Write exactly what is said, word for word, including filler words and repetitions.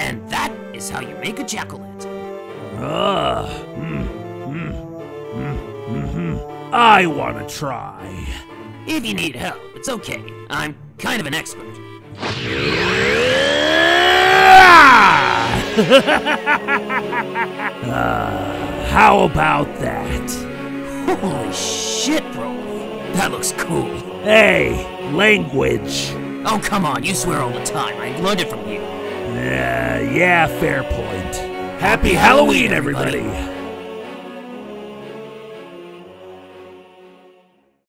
And that is how you make a jack-o'-lantern. Uh, mm, mm, mm, mm-hmm. I want to try. If you need help, it's okay. I'm kind of an expert. uh, how about that? Holy shit, bro. That looks cool. Hey, language. Oh, come on, you swear all the time. I learned it from you. Uh, yeah, fair point. Happy, Happy Halloween, Halloween, everybody. everybody.